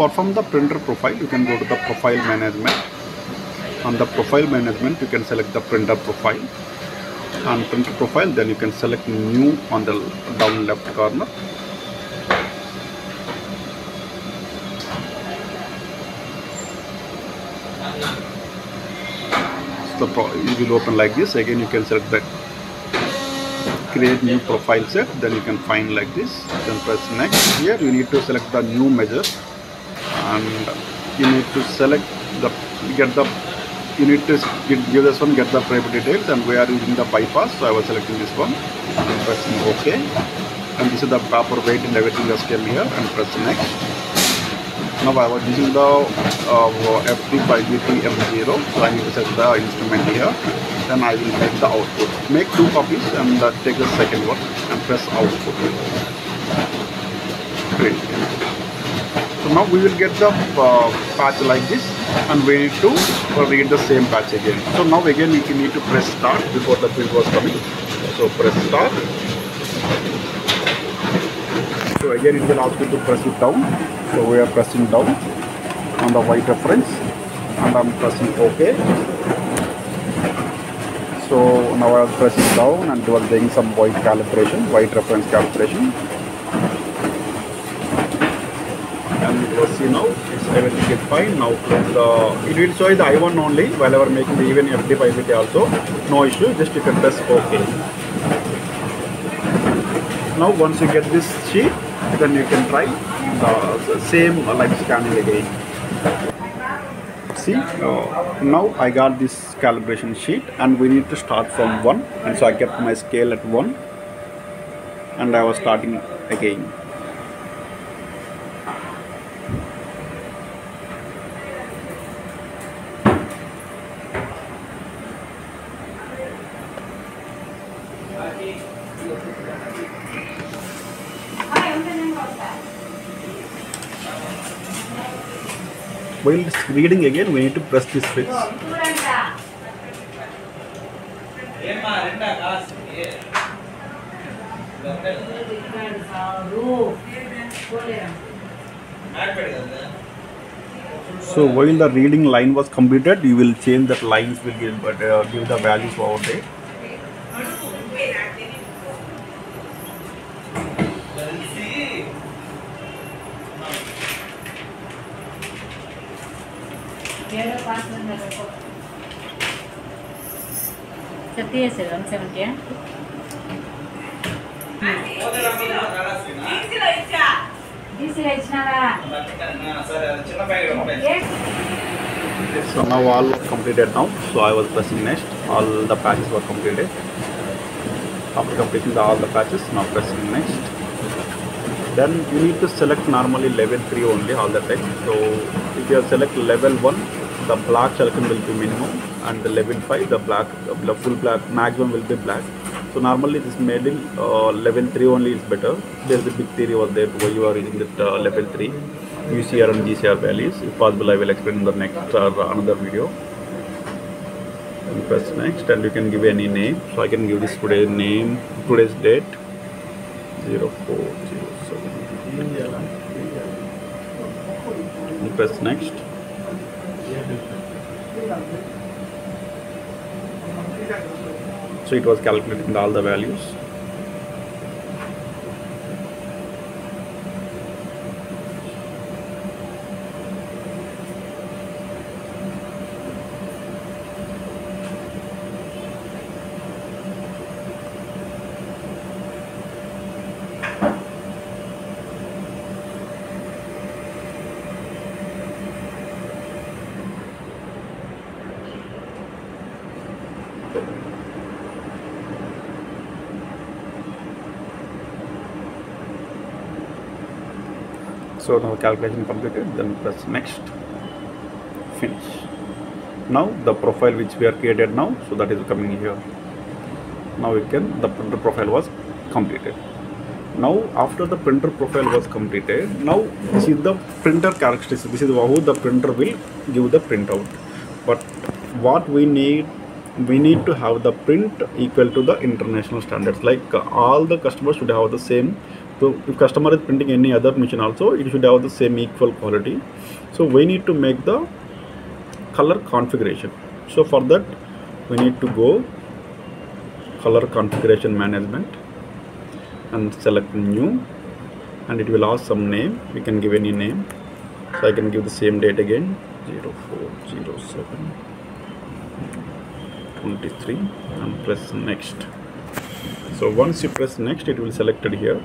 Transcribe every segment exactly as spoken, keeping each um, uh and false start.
perform the printer profile, you can go to the profile management. On the profile management, you can select the printer profile. On printer profile, then you can select new on the down left corner. So it will open like this. Again, you can select the create new profile set, then you can find like this, then press next. Here you need to select the new measure, and you need to select the get the you need to give this one, get the prep details, and we are using the bypass, so I was selecting this one and pressing OK, and this is the proper weight and everything just came here, and press next. Now I was using the uh, F T five V T M zero, so I need to set the instrument here. Then I will make the output. Make two copies and uh, take the second one and press output. Great. So now we will get the uh, patch like this, and we need to read the same patch again. So now again we need to press start before the print was coming. So press start. So again it will ask you to press it down. So we are pressing down on the white reference, and I'm pressing OK. So now I was pressing down and was doing some white calibration, white reference calibration. And you will see now, it's everything is fine. Now close the, it will show you the I one only while I was making the even F T five V T also. No issue, just you can press OK. Now once you get this sheet, then you can try the same like scanning again. See, uh, now I got this calibration sheet, and we need to start from one, and so I kept my scale at one, and I was starting again. While it's reading again, we need to press this switch. So while the reading line was completed, you will change that lines will give, but uh, give the values over there. So now all was completed now, so I was pressing next, all the patches were completed. After completing the, all the patches, now pressing next. Then you need to select normally level three only all the time. So if you select level one, the black selection will be minimum, and the level five, the black, the full black, maximum will be black. So normally this middle uh, level three only is better. There is a big theory was there why you are using that uh, level three, U C R and G C R values. If possible, I will explain in the next or uh, another video. And press next, and you can give any name. So I can give this today's name, today's date, zero four zero seven. And press next. So it was calculating all the values. So now calculation completed, then press next, finish. Now the profile which we are created now, so that is coming here. Now we can, the printer profile was completed. Now after the printer profile was completed, now this is the printer characteristics. This is how the printer will give the printout. But what we need, we need to have the print equal to the international standards. Like all the customers should have the same So if customer is printing any other machine also, it should have the same equal quality. So we need to make the color configuration. So for that we need to go color configuration management and select new, and it will ask some name. We can give any name. So I can give the same date again, zero four zero seven twenty-three, and press next. So once you press next, it will select it here,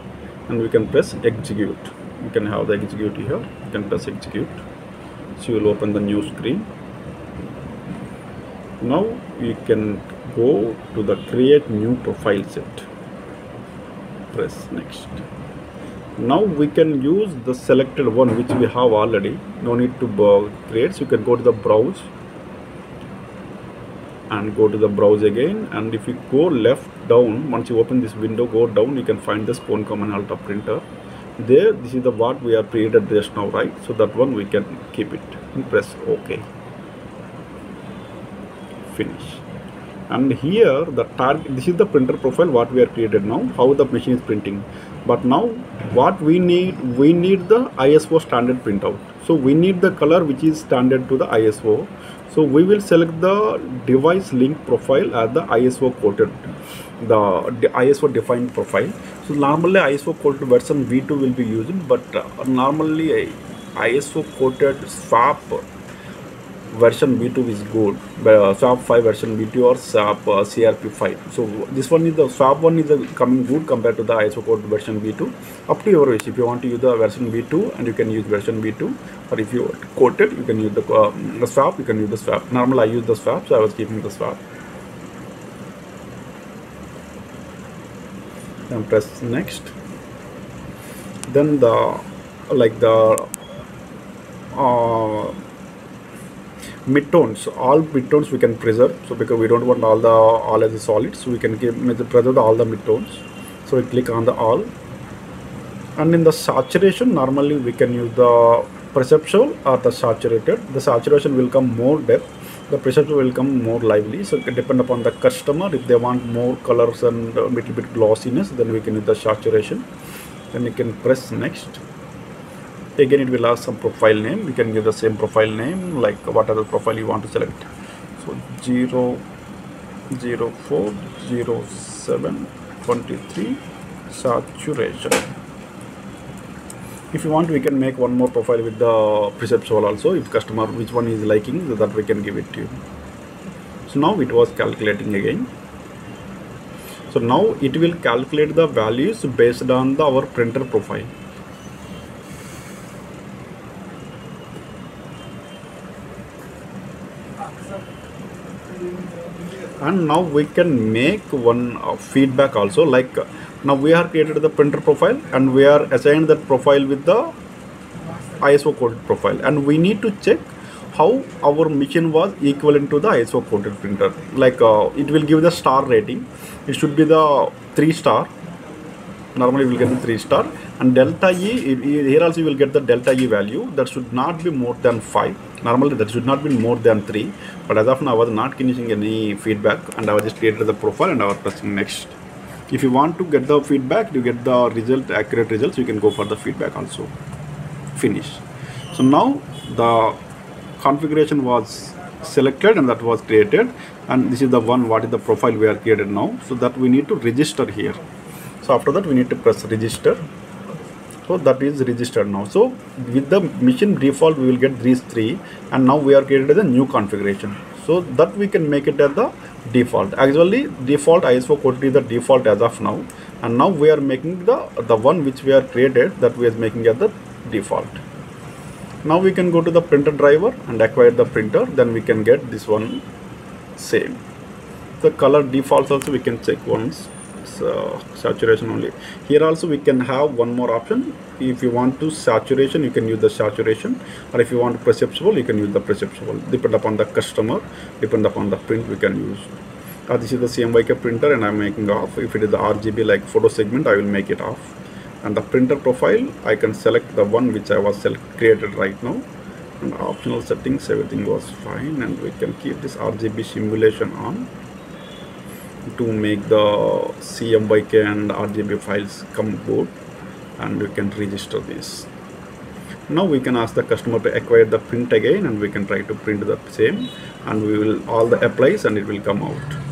and we can press execute. You can have the execute here. You can press execute. So you will open the new screen. Now you can go to the create new profile set. Press next. Now we can use the selected one which we have already. No need to create. So you can go to the browse and go to the browse again, and if you go left down, once you open this window, go down, you can find the Spawn Command Alta printer. There, this is the what we have created just now, right? So that one we can keep it and press OK. Finish. And here the target, this is the printer profile what we have created now, how the machine is printing. But now what we need, we need the I S O standard printout. So we need the color which is standard to the I S O. So we will select the device link profile as the I S O coated, the I S O defined profile. So normally I S O coated version V two will be used, but normally I S O coated swap version V two is good, uh, SWAP five version V two or SWAP uh, C R P five. So this one is the SWAP one is the coming good compared to the I S O code version V two. Up to your wish. If you want to use the version V two, and you can use version V two, or if you quote it, you can use the, uh, the SWAP. You can use the SWAP. Normally I use the SWAP, so I was keeping the SWAP. Then press next. Then the like the. Uh, midtones, all midtones we can preserve, so because we don't want all the all as the solids, so we can give preserve all the midtones. So we click on the all, and in the saturation normally we can use the perceptual or the saturated. The saturation will come more depth, the perceptual will come more lively. So it can depend upon the customer. If they want more colors and a little bit glossiness, then we can use the saturation. Then we can press next. Again, it will ask some profile name. You can give the same profile name, like what other profile you want to select. So zero zero four zero seven twenty-three saturation. If you want, we can make one more profile with the perceptual also. If customer which one is liking, that we can give it to you. So now it was calculating again. So now it will calculate the values based on the our printer profile. And now we can make one uh, feedback also, like uh, now we have created the printer profile and we are assigned that profile with the I S O coded profile, and we need to check how our machine was equivalent to the I S O coded printer. Like uh, it will give the star rating. It should be the three star. Normally we will get the three star, and delta E, here also you will get the delta E value. That should not be more than five. Normally that should not be more than three, but as of now I was not finishing any feedback, and I was just created the profile and I was pressing next. If you want to get the feedback, you get the result, accurate results, you can go for the feedback also. Finish. So now the configuration was selected and that was created, and this is the one what is the profile we are created now. So that we need to register here. So after that we need to press register. So that is registered now. So with the machine default we will get these three, and now we are created a new configuration. So that we can make it as the default. Actually default I S O code is the default as of now, and now we are making the the one which we are created, that we are making as the default. Now we can go to the printer driver and acquire the printer. Then we can get this one same. The color defaults also we can check once. Uh, saturation only. Here also we can have one more option. If you want to saturation, you can use the saturation, or if you want perceptual, you can use the perceptual. Depend upon the customer, depend upon the print we can use. Uh, this is the C M Y K printer and I'm making off. If it is the R G B like photo segment, I will make it off. And the printer profile, I can select the one which I was created right now. And optional settings, everything was fine, and we can keep this R G B simulation on to make the C M Y K and R G B files come good. and we can register this. Now we can ask the customer to acquire the print again, and we can try to print the same, and we will all the applies and it will come out.